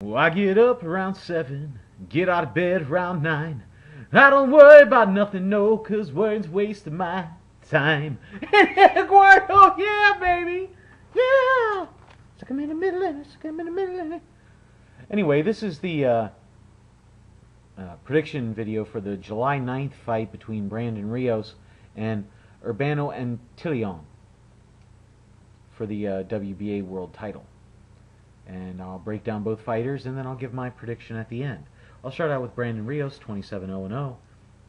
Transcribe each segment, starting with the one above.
Well, I get up around 7, get out of bed around 9. I don't worry about nothing, no, 'cause worrying's wasting my time. Eduardo, yeah, baby, yeah. Stick him in the middle inning, stick him in the middle inning. Anyway, this is the prediction video for the July 9th fight between Brandon Rios and Urbano Antillon for the WBA world title. And I'll break down both fighters, and then I'll give my prediction at the end. I'll start out with Brandon Rios, 27-0-0,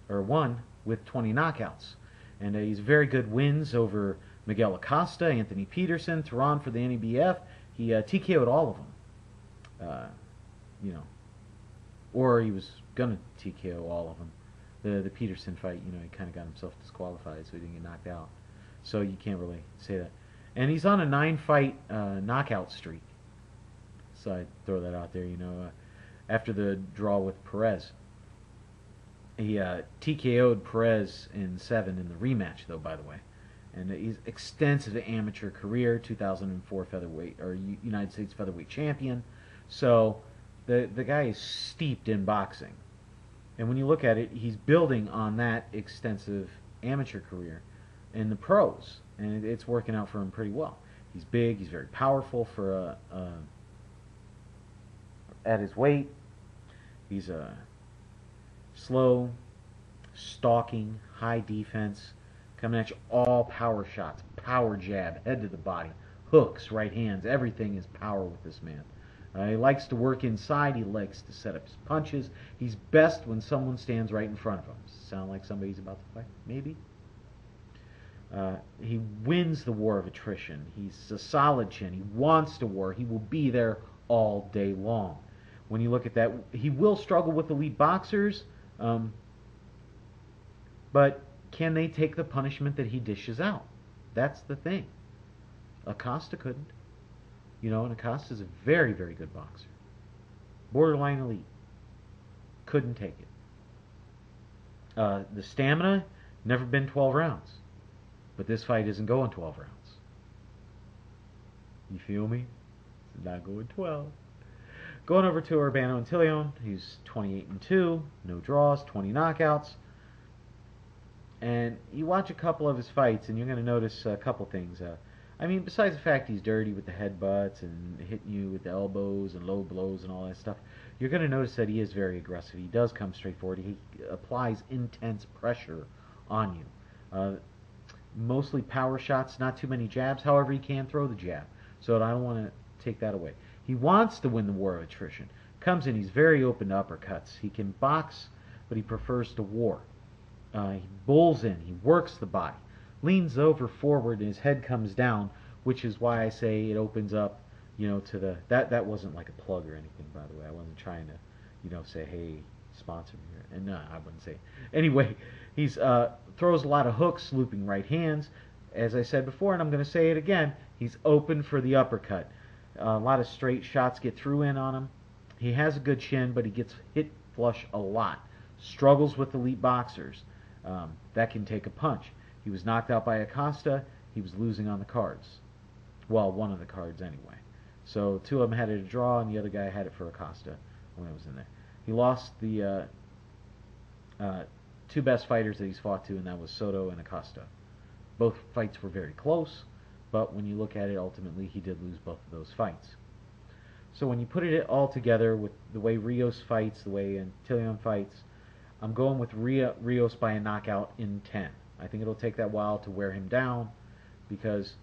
or 1, with 20 knockouts. And he's very good wins over Miguel Acosta, Anthony Peterson, Teron for the NABF. He TKO'd all of them, you know, or he was going to TKO all of them. The Peterson fight, you know, he kind of got himself disqualified, so he didn't get knocked out. So you can't really say that. And he's on a 9-fight knockout streak. So I throw that out there, you know. After the draw with Perez, he TKO'd Perez in 7 in the rematch, though, by the way. And he's extensive amateur career, 2004 featherweight or United States featherweight champion. So the guy is steeped in boxing, and when you look at it, he's building on that extensive amateur career in the pros, and it's working out for him pretty well. He's big, he's very powerful for a at his weight. He's a slow, stalking, high defense, coming at you all power shots, power jab, head to the body, hooks, right hands. Everything is power with this man. He likes to work inside. He likes to set up his punches. He's best when someone stands right in front of him. Sound like somebody's about to fight? Maybe. He wins the war of attrition. He's a solid chin. He wants to war. He will be there all day long. When you look at that, he will struggle with elite boxers, but can they take the punishment that he dishes out? That's the thing. Acosta couldn't. You know, and Acosta's a very, very good boxer. Borderline elite. Couldn't take it. The stamina, never been 12 rounds. But this fight isn't going 12 rounds. You feel me? It's not going 12. Going over to Urbano Antillon, he's 28-2, no draws, 20 knockouts. And you watch a couple of his fights, and you're going to notice a couple things. I mean, besides the fact he's dirty with the headbutts and hitting you with the elbows and low blows and all that stuff, you're going to notice that he is very aggressive. He does come straight forward. He applies intense pressure on you. Mostly power shots, not too many jabs. However, he can throw the jab, so I don't want to take that away. He wants to win the war of attrition. Comes in, he's very open to uppercuts. He can box, but he prefers to war. He bowls in. He works the body. Leans over forward and his head comes down, which is why I say it opens up, you know, to the... That wasn't like a plug or anything, by the way. I wasn't trying to, you know, say, hey, sponsor me. And no, I wouldn't say it. Anyway, he's throws a lot of hooks, looping right hands. As I said before, and I'm going to say it again, he's open for the uppercut. A lot of straight shots get through in on him. He has a good chin, but he gets hit flush a lot. Struggles with elite boxers. That can take a punch. He was knocked out by Acosta. He was losing on the cards. Well, one of the cards anyway. So two of them had it a draw, and the other guy had it for Acosta when it was in there. He lost the two best fighters that he's fought to, and that was Soto and Acosta. Both fights were very close, but when you look at it, ultimately he did lose both of those fights. So when you put it all together with the way Rios fights, the way Antillon fights, I'm going with Rios by a knockout in 10. I think it'll take that while to wear him down, because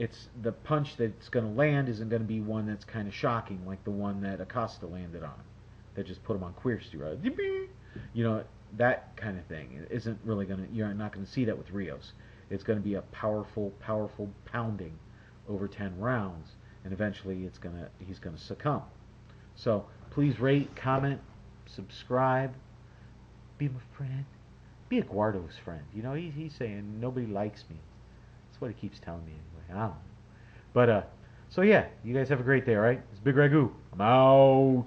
it's the punch that's going to land isn't going to be one that's kind of shocking, like the one that Acosta landed on, that just put him on queer steroids. You know, that kind of thing. It isn't really going to. You're not going to see that with Rios. It's going to be a powerful, powerful pounding over 10 rounds, and eventually he's going to succumb. So please rate, comment, subscribe, be my friend. Be Eduardo's friend. You know, he's saying, nobody likes me. That's what he keeps telling me anyway. I don't know. But, so yeah, you guys have a great day, all right? It's Big Ragu. I'm out.